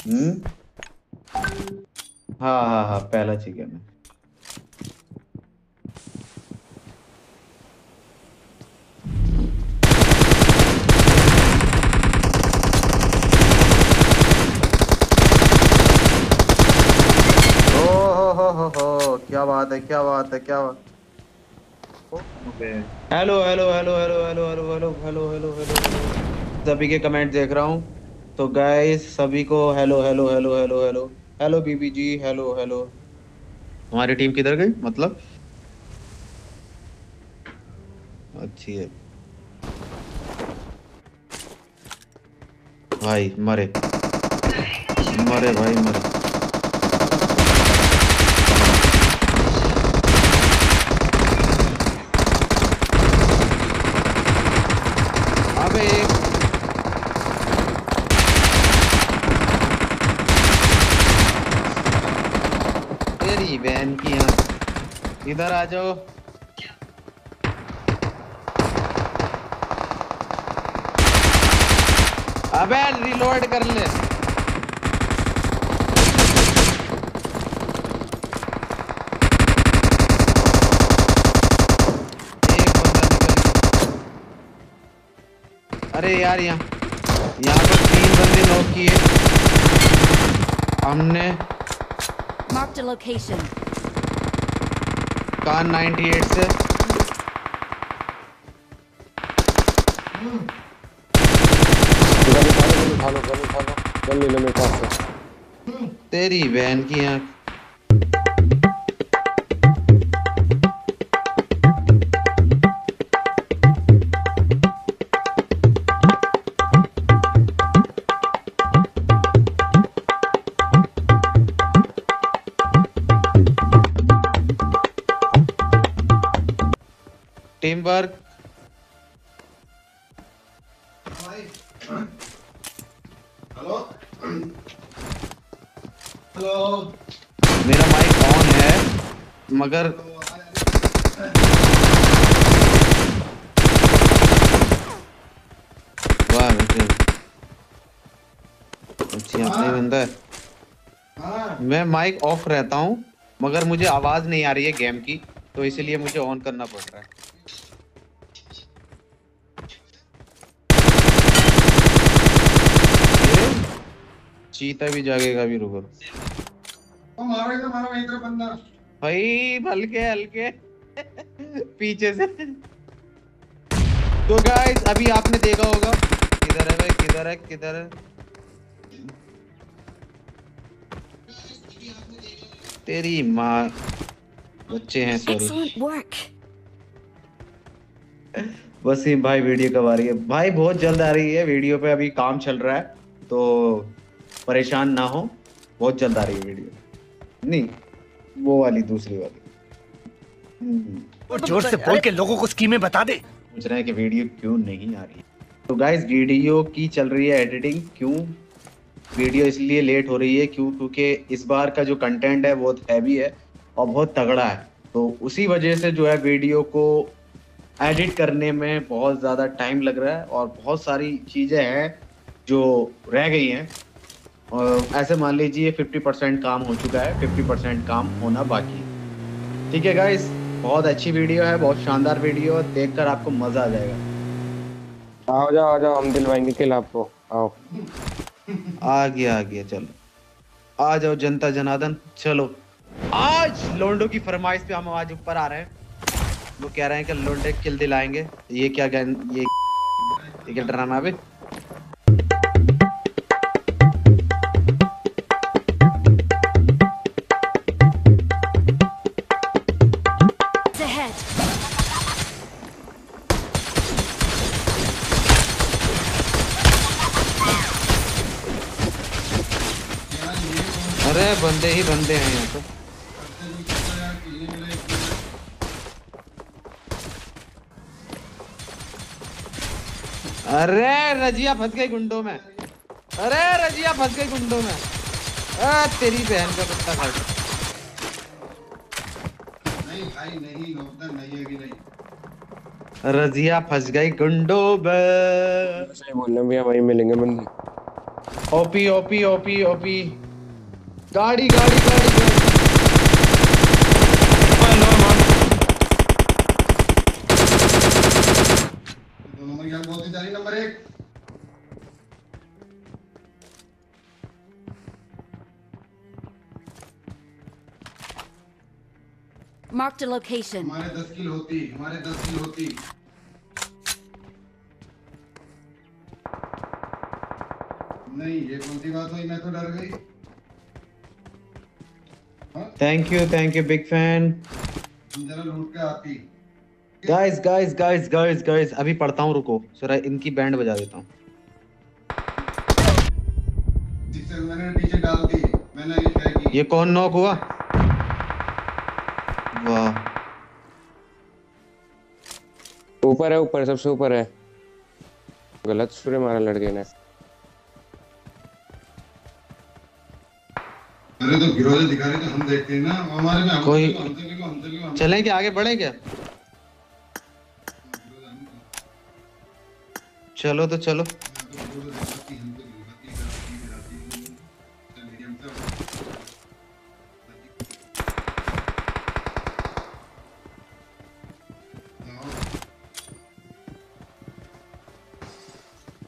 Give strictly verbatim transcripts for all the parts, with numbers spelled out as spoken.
हम्म हाँ हाँ हाँ पहला चिकन है। क्या बात है क्या बात है क्या बात है। Hello hello hello hello hello hello hello hello hello hello सभी के कमेंट देख रहा हूँ तो गाइस सभी को hello hello hello hello hello hello बीबी जी हेलो हेलो। हमारी टीम किधर गई मतलब अच्छी है भाई मरे मरे भाई मरे। तेरी बहन की आंख इधर आ जाओ। अबे रिलोड कर ले अरे यार यहाँ यहाँ पर तीन बंदे नॉक किए हमने। मार्क द लोकेशन कान अट्ठानवे से उठा लो उठा लो चल ले मेरे पास से तेरी बहन की आंख। टीम वर्क हेलो हेलो मेरा माइक ऑन है मगर वाह अच्छी आपने बंदा है। मैं माइक ऑफ रहता हूँ मगर मुझे आवाज नहीं आ रही है गेम की तो इसीलिए मुझे ऑन करना पड़ रहा है। चीता भी जागेगा भी रुको तो मारो इधर मारो इधर बंदा भाई हल्के हल्के पीछे से। तो गाइस अभी आपने देखा होगा किधर है भाई किधर है किधर है तेरी माँ बच्चे हैं सॉरी। वसीम भाई वीडियो कब आ रही है भाई बहुत जल्द आ रही है वीडियो पे अभी काम चल रहा है तो परेशान ना हो बहुत जल्द आ रही है वीडियो। नहीं वो वाली दूसरी वाली और जोर से बोल के लोगों को स्कीमें बता दे। पूछ रहे हैं कि वीडियो क्यों नहीं आ रही तो गाइस वीडियो की चल रही है एडिटिंग। क्यों वीडियो इसलिए लेट हो रही है क्यों क्योंकि इस बार का जो कंटेंट है बहुत हैवी है और बहुत तगड़ा है तो उसी वजह से जो है वीडियो को एडिट करने में बहुत ज़्यादा टाइम लग रहा है और बहुत सारी चीज़ें हैं जो रह गई हैं और ऐसे मान लीजिए पचास परसेंट काम हो चुका है पचास परसेंट काम होना बाकी। ठीक है गाइस बहुत अच्छी वीडियो है बहुत शानदार वीडियो है देखकर आपको मजा आ जाएगा। आओ जाओ आ जाओ हम दिलवाएंगे खेल आपको आओ आ गया आ गया चलो आ जाओ जनता जनार्दन। चलो आज लोंडो की फरमाइश पे हम आज ऊपर आ रहे हैं वो कह रहे हैं कि लोंडे किल दिलाएंगे। ये क्या ये ये ड्रामा भी बंदे ही बंदे हैं यहाँ तो। अरे रजिया फंस गई गुंडों में अरे रजिया फंस गई गुंडों में आ, तेरी बहन का कुत्ता खा नहीं भाई नहीं लौटना नहीं अभी नहीं रजिया फंस गई गुंडों में। सही बोलना भैया भाई मिलेंगे बंदे ओपी ओपी ओपी ओपी गाड़ी गाड़ी गाड़ी नंबर नंबर एक मार्क द लोकेशन। हमारे दस किल होती हमारे दस किल होती नहीं, ये कौन सी बात हुई, मैं तो डर गई। Thank you thank you big fan. जरा लूट के आती guys guys guys guys guys अभी पढ़ता हूँ, रुको जरा इनकी बैंड बजा देता हूँ। जिससे मैंने नीचे डाल दी, मैंने ये क्या की, ये कौन नॉक हुआ? वाह, ऊपर है ऊपर, सबसे ऊपर है। गलत सुरे मारा लड़के ने। अरे तो गिरोह दिखा रहे तो हम देखते हैं ना, हमारे में कोई चलें क्या, आगे बढ़े क्या? चलो तो चलो,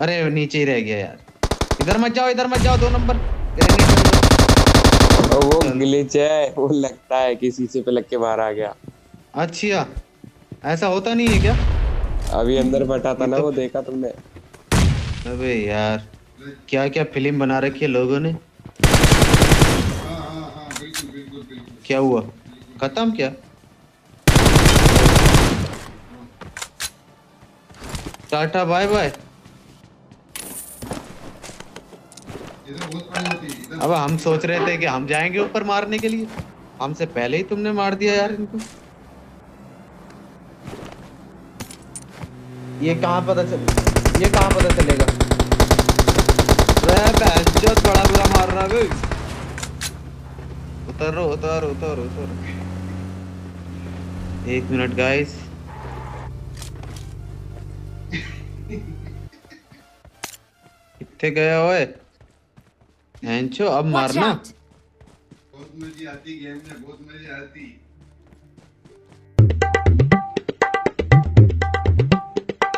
अरे नीचे ही रह गया यार। इधर मत जाओ, इधर मत जाओ, दो नंबर। वो ग्लिच है, वो लगता है कि शीशे पे लग के बाहर आ गया। अच्छा, ऐसा होता नहीं है क्या? अभी अंदर बैठा था ना, वो देखा तुमने? अबे यार, क्या क्या फिल्म बना रखी है लोगों ने। क्या हुआ, खत्म क्या? Tata bye bye. अब हम सोच रहे थे कि हम जाएंगे ऊपर मारने के लिए, हमसे पहले ही तुमने मार दिया यार इनको। ये कहाँ पता चल ये कहाँ पता चलेगा? बड़ा बुरा मार रहा है। उतरो उतरो उतरो उतरो। एक मिनट गाइस। कितने गया ओए? हैंचो अब मारना। बहुत मजे आती गेम में, बहुत मजे आती।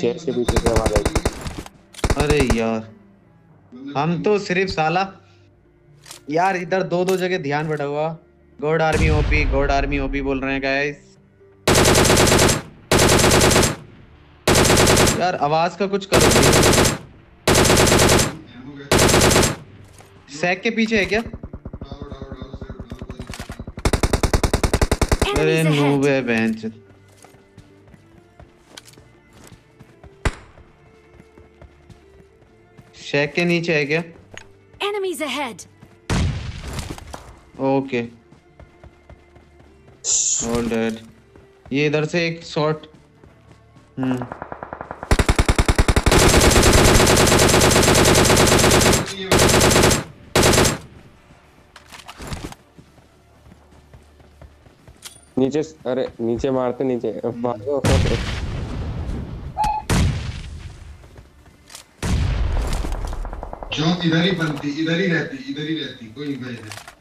शेर से पीछे से आवाज आई। अरे यार, हम तो सिर्फ साला यार इधर दो दो जगह ध्यान बटा हुआ। God army OP, God army OP बोल रहे हैं गाइस। यार आवाज का कुछ करो। सैक के पीछे है क्या? अरे नूब है बेंच। सैक के नीचे है क्या? Enemies ahead. Okay. All dead. ये इधर से एक शॉट। हम्म नीचे, अरे नीचे मारते, नीचे भागो। जो इधर ही बनती, इधर ही रहती, इधर ही रहती, कोई नहीं भाई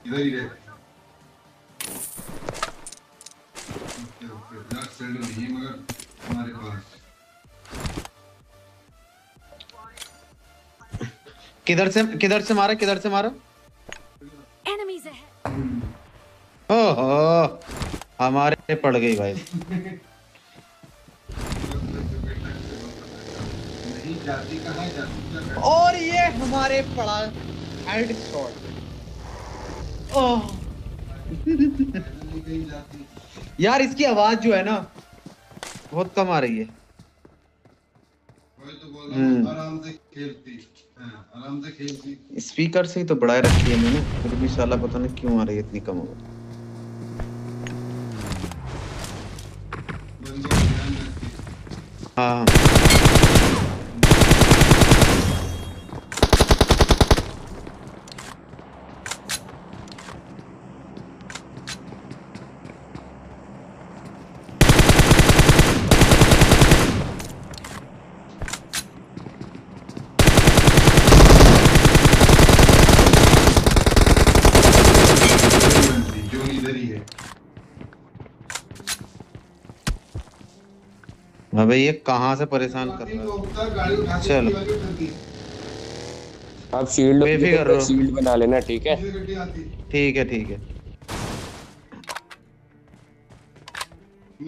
इधर ही रहती। डार्क साइड नहीं है मगर हमारे पास। किधर से किधर से मारा, किधर से मारा? एनिमीज है। ओहो, हमारे पड़ गई भाई। नहीं जाती, कहां जाती? और ये हमारे पड़ा हेडशॉट। ओह यार, इसकी आवाज जो है ना बहुत कम आ रही है। तो बोल रहा आराम से खेलती, आराम से खेलती। स्पीकर से ही तो बढ़ाए रखी है मैंने, फिर भी साला पता नहीं क्यों आ रही है इतनी कम। हो हाँ, अबे ये कहाँ से परेशान कर रहा है। चलो आप शील्ड बेफिक्र शील्ड बना लेना, ठीक है ठीक है ठीक है।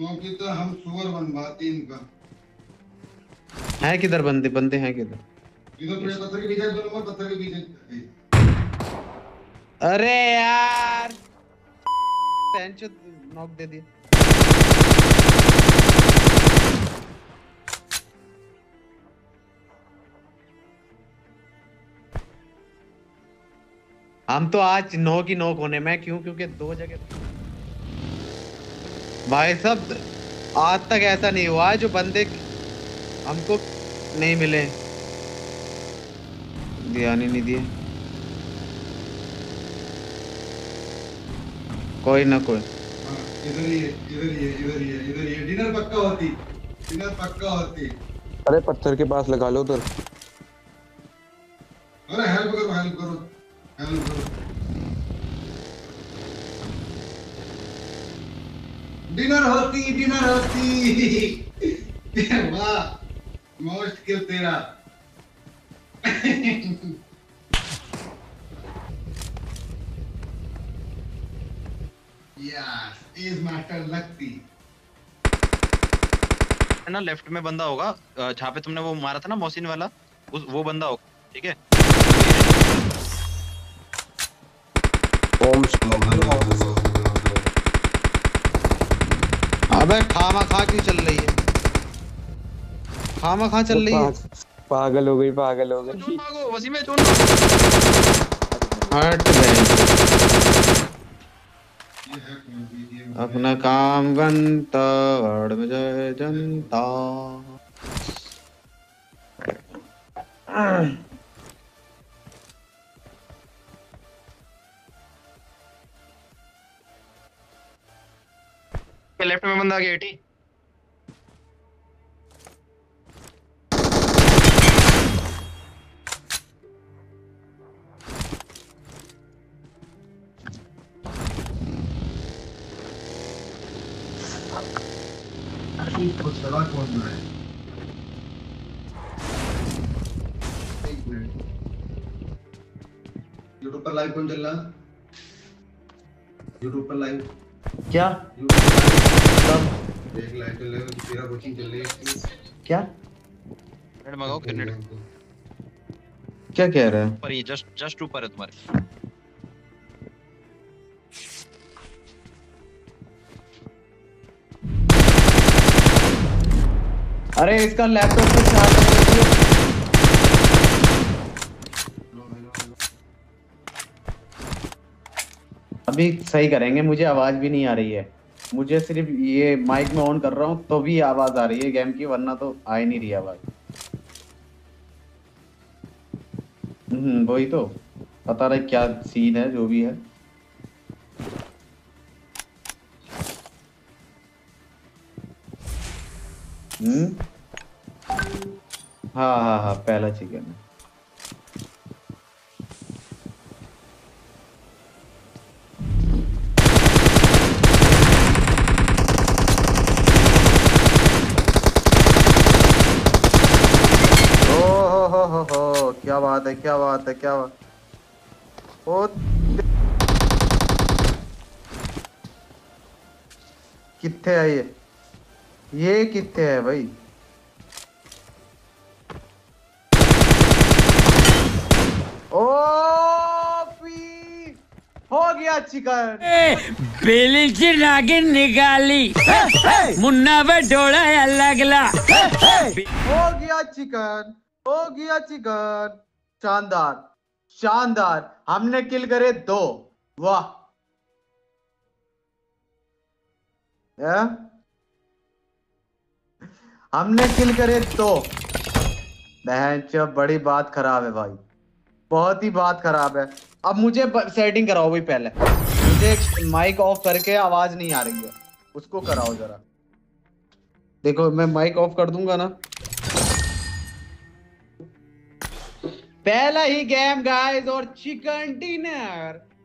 मौके तो हम सुअर बनवाते इनका। है किधर बंदे बंदे हैं किधर? इधर पत्थर के बीच, दोनों पत्थर के बीच। अरे यार नॉक दे दी। हम तो आज नौ की नौ होने में, क्यों? क्योंकि दो जगह भाई साहब आज तक ऐसा नहीं हुआ है जो बंदे हमको नहीं मिले। ध्यान ही नहीं दिए। कोई ना कोई इधर ही इधर ही इधर ही इधर ही। डिनर पक्का होती, डिनर पक्का होती। अरे पत्थर के पास लगा लो उधर। अरे हेल्प करो हेल्प करो डिनर होती डिनर होती। वाह मोस्ट किल तेरा। यस इज मास्टर लगती है ना। लेफ्ट में बंदा होगा जहाँ पे तुमने वो मारा था ना मोहसिन वाला, उस वो बंदा होगा, ठीक है। अबे खामा खा क्यों चल रही है? खामा खा चल रही है। पागल हो गई पागल हो गई। चून मांगो वसी में चून। हट गए। अपना काम बनता हड़ में जाए जनता। लेफ्ट में बंदा आ गया एटी। यूट्यूब पर लाइव कौन चल रहा? यूट्यूब पर लाइव क्या देख लाइक ले तेरा कोचिंग चल रही है क्या? नेट मंगाओ क्या नेट? क्या कह रहा है? पर ये जस्ट जस्ट ऊपर है तुम्हारे। अरे इसका लैपटॉप पे चार्ज अभी सही करेंगे। मुझे आवाज भी नहीं आ रही है, मुझे सिर्फ ये माइक में ऑन कर रहा हूँ तो भी आवाज आ रही है गेम की, वरना तो आ ही नहीं रही आवाज। हम्म वही तो पता नहीं क्या सीन है जो भी है। हम्म हाँ हाँ हाँ पहला चिकन है। क्या बात है क्या बात है क्या बात ओ कितने है ये ये कितने है भाई? ओ पी हो गया चिकन। बेली की नागिन निकाली है, है। मुन्ना पे डोड़ा है लगला। हो गया चिकन हो गया चिकन। शानदार शानदार। हमने किल करे दो। वाह हमने किल करे दो। बड़ी बात खराब है भाई, बहुत ही बात खराब है। अब मुझे सेटिंग कराओ भाई, पहले मुझे माइक ऑफ करके आवाज नहीं आ रही है उसको कराओ जरा। देखो मैं माइक ऑफ कर दूंगा ना। पहला ही गेम गाइस और चिकन डिनर।